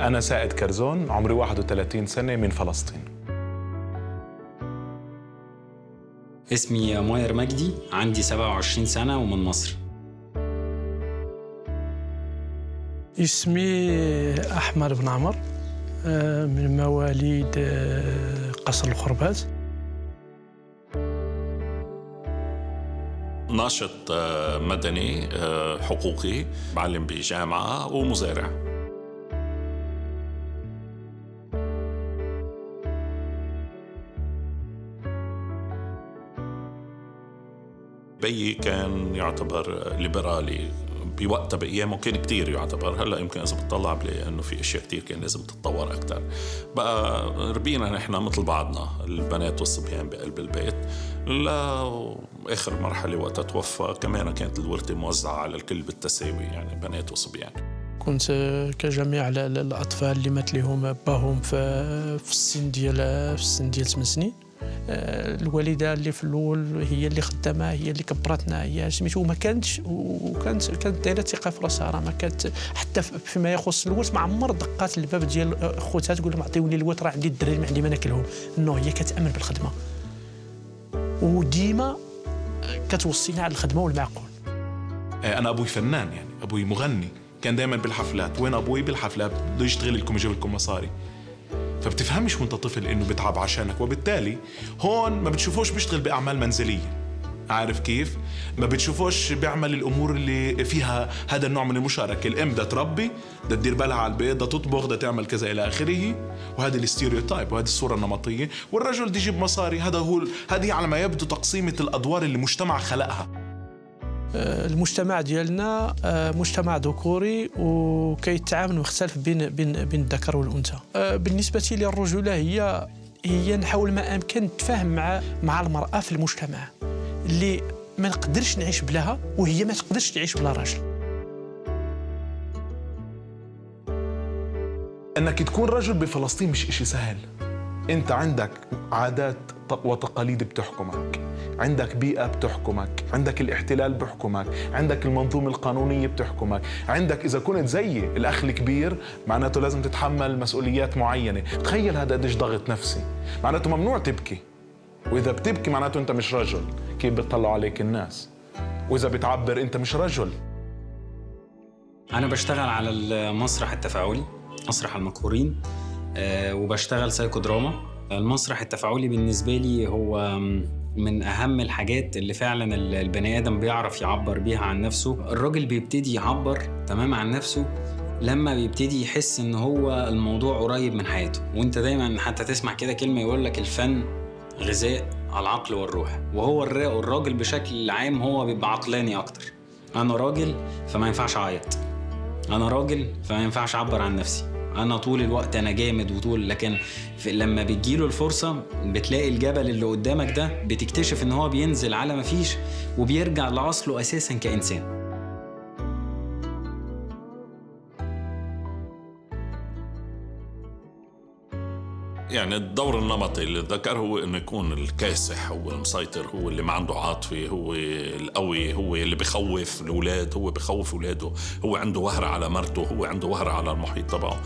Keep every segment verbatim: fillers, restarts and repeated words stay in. أنا سائد كرزون، عمري واحد وثلاثين سنة، من فلسطين. اسمي ماهر مجدي، عندي سبعة وعشرين سنة ومن مصر. اسمي أحمد بن عمر، من مواليد قصر الخربات. ناشط مدني حقوقي، بعلم بجامعة ومزارع. بيي كان يعتبر ليبرالي بوقتها، بأيامه كان كتير يعتبر، هلا يمكن إذا بتطلع بلاقي إنه في أشياء كتير كان لازم تتطور أكتر. بقى ربينا نحن مثل بعضنا، البنات والصبيان بقلب البيت، لآخر مرحلة وقتها توفى كمان كانت الورثة موزعة على الكل بالتساوي، يعني بنات وصبيان. كنت كجميع الأطفال اللي مات لهم باهم في السن ديال في السن ديال ثمان سنين. الوالده اللي في الاول هي اللي خدامه، هي اللي كبرتنا، هي سميتو ما كانتش، وكانت كانت دايره ثقه في راسها، راه ما كانت حتى فيما يخص الورث ما عمر دقات الباب ديال خوتها تقول لهم عطيوني الورث، راه عندي الدراري ما عندي ما ناكلهم. نو، هي كتامن بالخدمه وديما كتوصينا على الخدمه والمعقول. انا ابوي فنان، يعني ابوي مغني، كان دائما بالحفلات. وين ابوي بالحفلات بده يشتغل لكم يجيب لكم مصاري، فبتفهمش وانت طفل انه بتعب عشانك، وبالتالي هون ما بتشوفوش بيشتغل باعمال منزليه، عارف كيف؟ ما بتشوفوش بيعمل الامور اللي فيها هذا النوع من المشاركه، الام بدها تربي، بدها تدير بالها على البيت، بدها تطبخ، بدها تعمل كذا الى اخره، وهذا الستيريوتايب وهذه الصوره النمطيه، والرجل بده يجيب مصاري، هذا هو هذه على ما يبدو تقسيمه الادوار اللي المجتمع خلقها. المجتمع ديالنا مجتمع ذكوري وكيتعامل مختلف بين بين بين الذكر والانثى. بالنسبه للرجوله هي هي نحاول ما امكن نتفاهم مع مع المراه في المجتمع اللي ما نقدرش نعيش بلاها، وهي ما تقدرش تعيش بلا راجل. انك تكون رجل بفلسطين مش إشي سهل. انت عندك عادات وتقاليد بتحكمك، عندك بيئة بتحكمك، عندك الاحتلال بحكمك، عندك المنظومة القانونية بتحكمك، عندك إذا كنت زي الأخ الكبير معناته لازم تتحمل مسؤوليات معينة. تخيل هذا قديش ضغط نفسي، معناته ممنوع تبكي، وإذا بتبكي معناته أنت مش رجل، كيف بتطلعوا عليك الناس، وإذا بتعبر أنت مش رجل. أنا بشتغل على المسرح التفاعلي، مسرح المقهورين، وبشتغل سايكو دراما. المسرح التفاعلي بالنسبة لي هو من أهم الحاجات اللي فعلاً البني آدم بيعرف يعبر بيها عن نفسه. الراجل بيبتدي يعبر تمام عن نفسه لما بيبتدي يحس إن هو الموضوع قريب من حياته. وإنت دايماً حتى تسمع كده كلمة يقول لك الفن غذاء على العقل والروح، وهو الراجل بشكل عام هو بيبقى عقلاني أكتر. أنا راجل فما ينفعش أعيط، أنا راجل فما ينفعش أعبر عن نفسي، أنا طول الوقت أنا جامد وطول. لكن لما بتجيله الفرصة بتلاقي الجبل اللي قدامك ده بتكتشف إن هو بينزل على مفيش وبيرجع لأصله أساساً كإنسان. يعني الدور النمطي للذكر هو إنه يكون الكاسح، هو المسيطر، هو اللي ما عنده عاطفة، هو القوي، هو اللي بخوف الأولاد، هو بخوف أولاده، هو عنده وهرة على مرته، هو عنده وهرة على المحيط تبعه.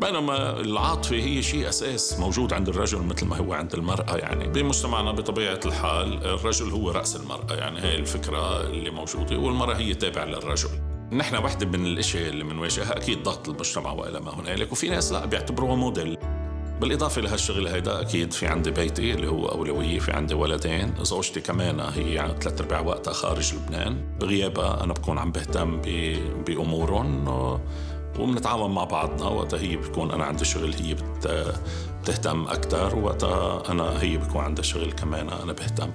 بينما العاطفة هي شيء أساس موجود عند الرجل مثل ما هو عند المرأة. يعني بمجتمعنا بطبيعة الحال الرجل هو رأس المرأة، يعني هي الفكرة اللي موجودة، والمرأة هي تابعة للرجل. نحن واحدة من الأشياء اللي بنواجهها أكيد ضغط المجتمع وإلى ما هنالك، وفي ناس لا بيعتبروها موديل. بالإضافة لهالشغل هيدا أكيد في عندي بيتي اللي هو أولوية، في عندي ولدين، زوجتي كمان هي يعني ثلاث أرباع وقتها خارج لبنان، بغيابها أنا بكون عم بهتم بأمورهم وبنتعاون مع بعضنا. وقتها هي بكون أنا عندي شغل هي بتهتم أكتر، وقتها أنا هي بكون عندها شغل كمان أنا بهتم.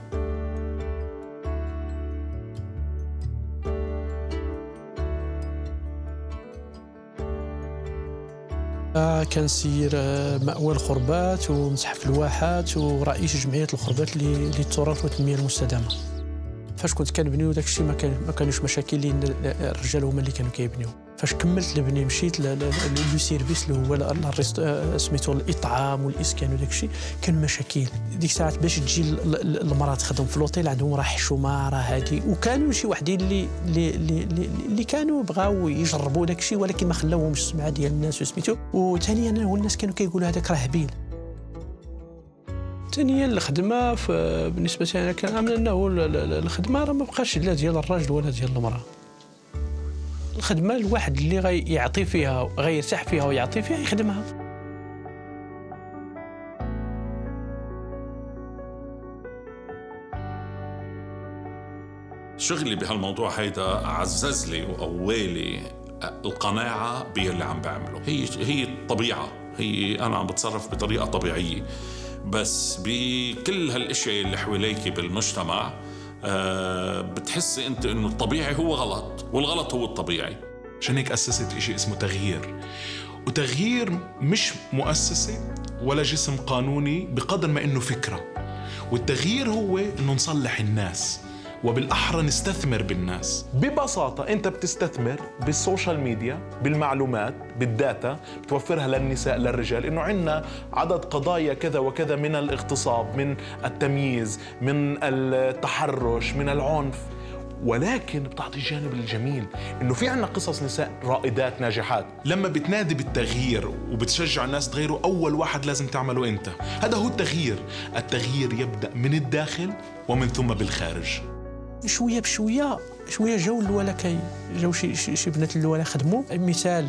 كنسير مأوى الخربات ومتحف الواحات ورئيس جمعيه الخربات للتراث والتنميه المستدامه. فاش كنت كنبنيو داك الشيء ما كانوش مشاكل، لان الرجال هما اللي كانوا كيبنيو. فاش كملت لبني مشيت لو سيرفيس اللي هو سميتو الاطعام والاسكان وداك الشيء، كان مشاكل ديك الساعات باش تجي المراه تخدم في لوطيل عندهم راه حشومه راه هادي، وكانوا شي وحدين اللي اللي اللي كانوا بغاو يجربوا داك الشيء ولكن ما خلاوهمش السمعه ديال الناس وسميتو. وثانيا انا والناس كانوا كيقولوا هذاك راه هبيل. ثانيا الخدمه بالنسبه لي انا كنامن انه الخدمه راه ما بقاش لا ديال الراجل ولا ديال المراه. الخدمه الواحد اللي غيعطي فيها غيرتاح فيها ويعطي فيها يخدمها. شغلي بهالموضوع هيدا عزز لي وقوي لي القناعه باللي عم بعمله. هي هي الطبيعه، هي انا عم بتصرف بطريقه طبيعيه، بس بكل هالاشياء اللي حواليك بالمجتمع أه بتحسي انت انه الطبيعي هو غلط والغلط هو الطبيعي. عشان هيك اسست شيء اسمه تغيير، وتغيير مش مؤسسه ولا جسم قانوني بقدر ما انه فكره. والتغيير هو انه نصلح الناس وبالاحرى نستثمر بالناس. ببساطه انت بتستثمر بالسوشيال ميديا، بالمعلومات، بالداتا، بتوفرها للنساء للرجال، انه عندنا عدد قضايا كذا وكذا من الاغتصاب، من التمييز، من التحرش، من العنف، ولكن بتعطي الجانب الجميل انه في عندنا قصص نساء رائدات ناجحات. لما بتنادي بالتغيير وبتشجع الناس تغيروا، اول واحد لازم تعمله انت. هذا هو التغيير. التغيير يبدا من الداخل ومن ثم بالخارج. شويه بشويه شويه جاو الولا، كاين جاو شي شي بنات الولا خدموا. مثال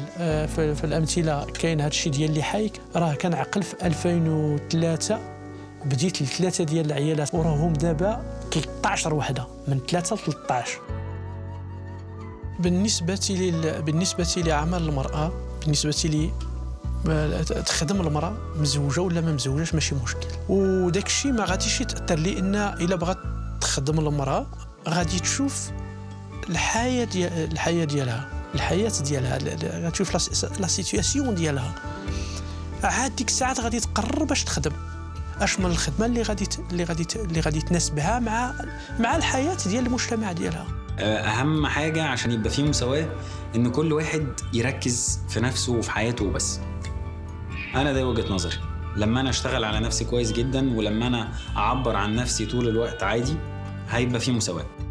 في الامثله كاين هذا الشيء ديال اللي حايك، راه كنعقل في ألفين وثلاثة بديت ثلاثه ديال العيالات وراهم دابا ثلاثة عشر وحده، من ثلاثه ل ثلاثة عشر. بالنسبه لي بالنسبه لعمل المراه، بالنسبه لي تخدم المراه مزوجه ولا ما مزوجاش ماشي مشكل، وداك الشيء ما غاديش يتاثر لي ان الا بغات تخدم المراه غادي تشوف الحياه ديال الحياه ديالها الحياه ديالها غتشوف لا سيتوياسيون ديالها. عاد ديك الساعات غادي تقرر باش تخدم اش من الخدمه اللي غادي اللي غادي اللي غادي تناسبها مع مع الحياه ديال المجتمع ديالها. اهم حاجه عشان يبقى فيه مساواه ان كل واحد يركز في نفسه وفي حياته وبس. انا ده وجهه نظري. لما انا اشتغل على نفسي كويس جدا، ولما انا اعبر عن نفسي طول الوقت عادي، هيبقى فيه مساواه.